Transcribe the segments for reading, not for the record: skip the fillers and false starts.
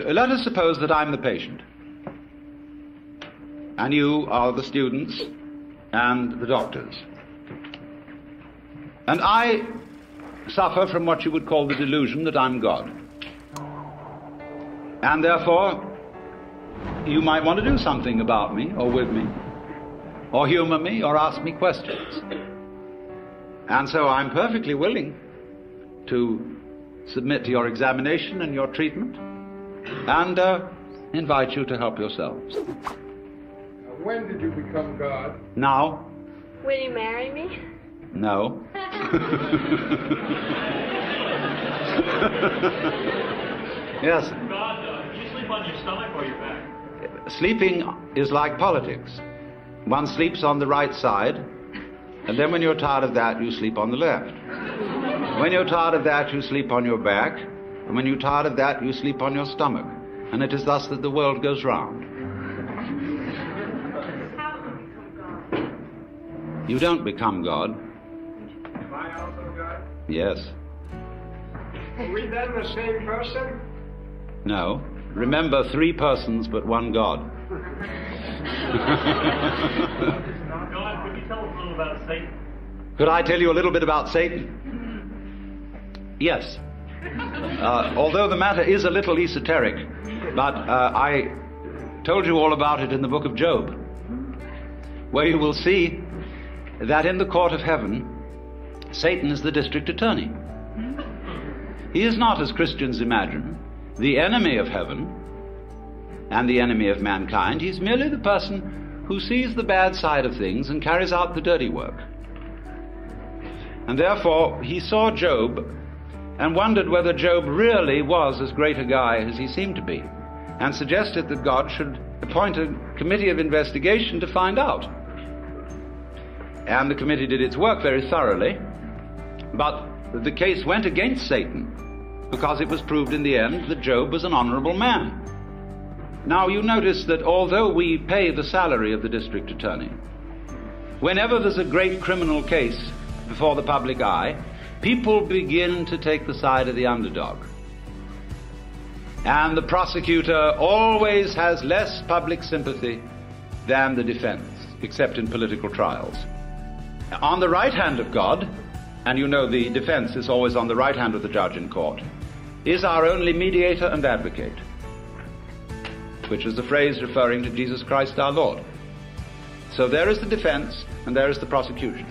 Let us suppose that I'm the patient, and you are the students and the doctors. And I suffer from what you would call the delusion that I'm God. And therefore, you might want to do something about me, or with me, or humor me, or ask me questions. And so I'm perfectly willing to submit to your examination and your treatment, and invite you to help yourselves. When did you become God? Now. Will you marry me? No. Yes. God, do you sleep on your stomach or your back? Sleeping is like politics. One sleeps on the right side, and then when you're tired of that, you sleep on the left. When you're tired of that, you sleep on your back, and when you're tired of that, you sleep on your stomach. And it is thus that the world goes round. How do you become God? You don't become God. Am I also God? Yes. Are we then the same person? No. Remember, three persons but one God. God, could you tell us a little about Satan? Could I tell you a little bit about Satan? Yes. Although the matter is a little esoteric, but I told you all about it in the book of Job, where you will see that in the court of heaven, Satan is the district attorney. He is not, as Christians imagine, the enemy of heaven and the enemy of mankind. He's merely the person who sees the bad side of things and carries out the dirty work. And therefore, he saw Job and wondered whether Job really was as great a guy as he seemed to be, and suggested that God should appoint a committee of investigation to find out. And the committee did its work very thoroughly, but the case went against Satan, because it was proved in the end that Job was an honorable man. Now you notice that although we pay the salary of the district attorney, whenever there's a great criminal case before the public eye, people begin to take the side of the underdog. And the prosecutor always has less public sympathy than the defense, except in political trials. On the right hand of God, and you know the defense is always on the right hand of the judge in court, is our only mediator and advocate, which is the phrase referring to Jesus Christ our Lord. So there is the defense and there is the prosecution.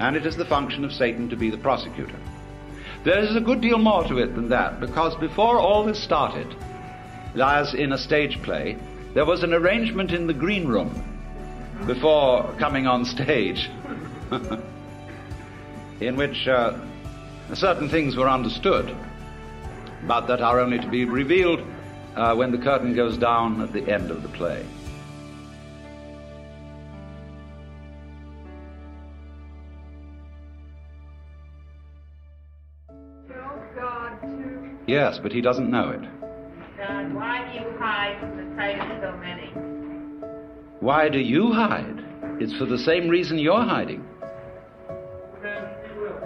And it is the function of Satan to be the prosecutor. There is a good deal more to it than that, because before all this started, as in a stage play, there was an arrangement in the green room before coming on stage in which certain things were understood, but that are only to be revealed when the curtain goes down at the end of the play. Yes, but he doesn't know it. God, why do you hide from the sight of so many? Why do you hide? It's for the same reason you're hiding. Man has free will.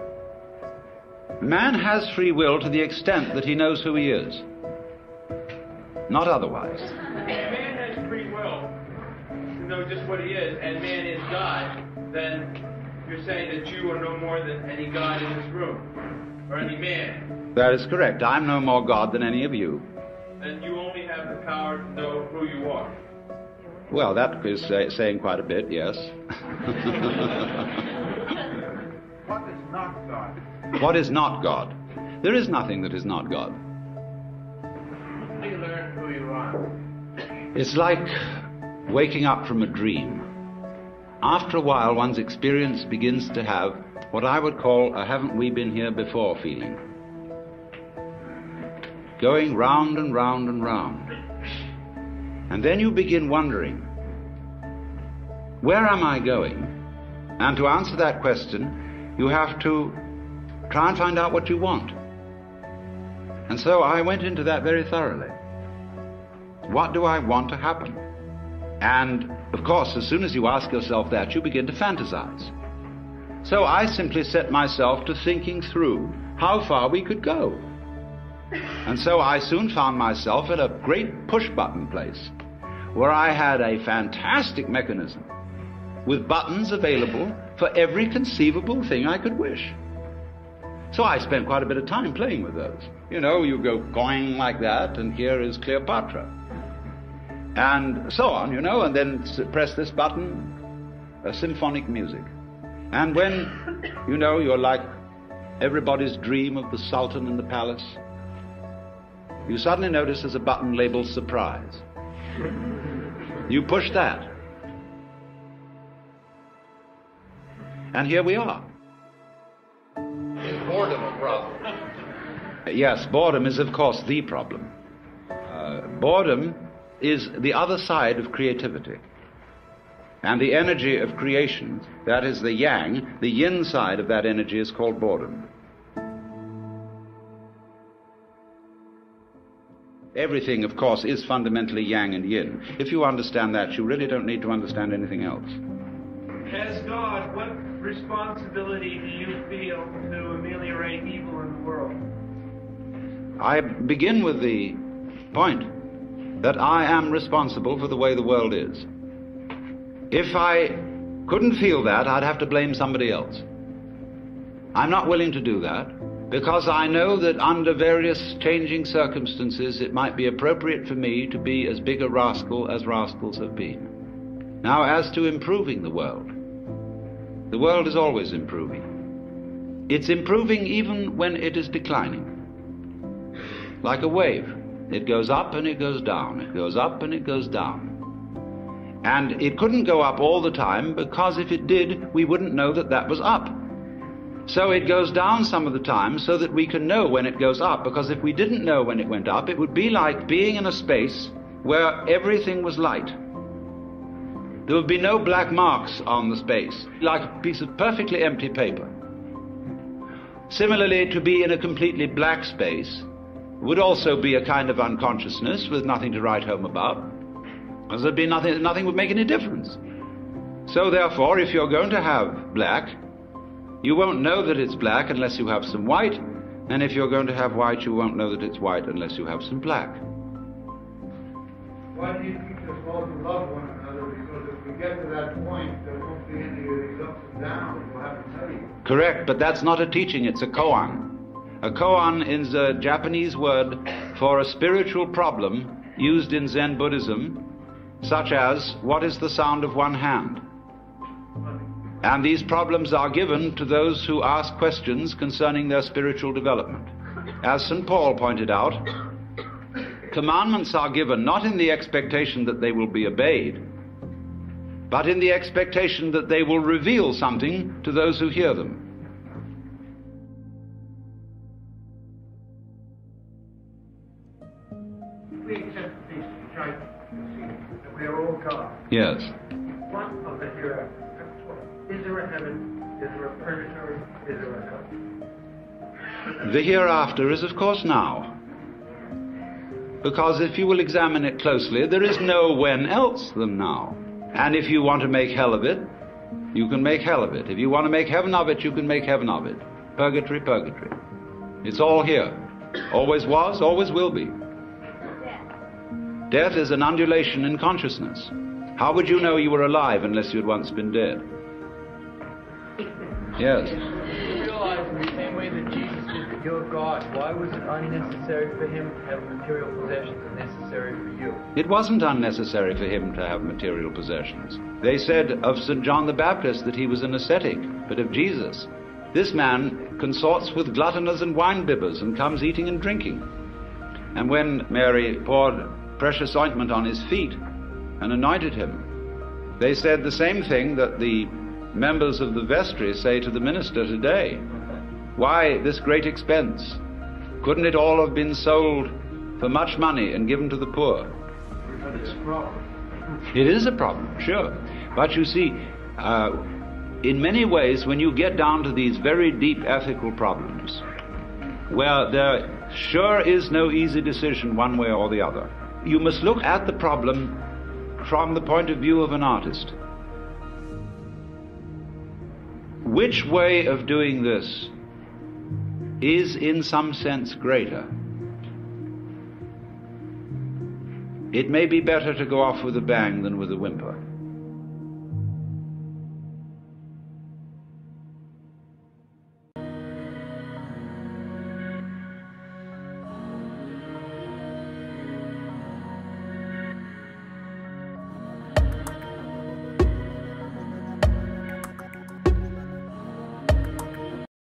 Man has free will to the extent that he knows who he is. Not otherwise. Man has free will to know just what he is, and man is God, then you're saying that you are no more than any God in this room, or any man. That is correct. I'm no more God than any of you. And you only have the power to know who you are. Well, that is saying quite a bit, yes. What is not God? What is not God? There is nothing that is not God. How do you learn who you are? It's like waking up from a dream. After a while, one's experience begins to have what I would call a haven't we been here before feeling. Going round and round and round. And then you begin wondering, where am I going? And to answer that question, you have to try and find out what you want. And so I went into that very thoroughly. What do I want to happen? And of course, as soon as you ask yourself that, you begin to fantasize. So I simply set myself to thinking through how far we could go. And so I soon found myself at a great push-button place where I had a fantastic mechanism with buttons available for every conceivable thing I could wish. So I spent quite a bit of time playing with those. You know, you go going like that, and here is Cleopatra. And so on, you know, and then press this button, symphonic music. And when, you know, you're like everybody's dream of the Sultan in the palace, you suddenly notice there's a button labeled surprise. You push that. And here we are. Is boredom a problem? Yes, boredom is, of course, the problem. Boredom is the other side of creativity. And the energy of creation, that is the yang, the yin side of that energy is called boredom. Everything, of course, is fundamentally yang and yin. If you understand that, you really don't need to understand anything else. As God, what responsibility do you feel to ameliorate evil in the world? I begin with the point that I am responsible for the way the world is. If I couldn't feel that, I'd have to blame somebody else. I'm not willing to do that, because I know that under various changing circumstances, it might be appropriate for me to be as big a rascal as rascals have been. Now, as to improving the world is always improving. It's improving even when it is declining. Like a wave, it goes up and it goes down, it goes up and it goes down. And it couldn't go up all the time, because if it did, we wouldn't know that that was up. So it goes down some of the time so that we can know when it goes up, because if we didn't know when it went up, it would be like being in a space where everything was light. There would be no black marks on the space, like a piece of perfectly empty paper. Similarly, to be in a completely black space would also be a kind of unconsciousness with nothing to write home about. There'd be nothing would make any difference. So therefore, if you're going to have black, you won't know that it's black unless you have some white, and if you're going to have white, you won't know that it's white unless you have some black. Why do you think we're supposed to love one another? Because if we get to that point, there won't be any of these ups and downs, we'll have to tell you. Correct, but that's not a teaching, it's a koan. A koan is a Japanese word for a spiritual problem used in Zen Buddhism, such as, what is the sound of one hand? And these problems are given to those who ask questions concerning their spiritual development. As St. Paul pointed out, commandments are given not in the expectation that they will be obeyed, but in the expectation that they will reveal something to those who hear them. Yes. What of the hereafter? Is there a heaven? Is there a purgatory? Is there a hell? The hereafter is, of course, now. Because if you will examine it closely, there is no when else than now. And if you want to make hell of it, you can make hell of it. If you want to make heaven of it, you can make heaven of it. Purgatory, purgatory. It's all here. Always was, always will be. Death is an undulation in consciousness. How would you know you were alive unless you'd once been dead? Yes. You realize in the same way that Jesus is the pure God, why was it unnecessary for him to have material possessions and necessary for you? It wasn't unnecessary for him to have material possessions. They said of St. John the Baptist that he was an ascetic, but of Jesus, this man consorts with gluttoners and winebibbers and comes eating and drinking. And when Mary poured precious ointment on his feet and anointed him, they said the same thing that the members of the vestry say to the minister today. Why this great expense? Couldn't it all have been sold for much money and given to the poor? But it's a problem. It is a problem, sure. But you see, in many ways, when you get down to these very deep ethical problems, where there sure is no easy decision one way or the other, you must look at the problem from the point of view of an artist. Which way of doing this is in some sense greater? It may be better to go off with a bang than with a whimper.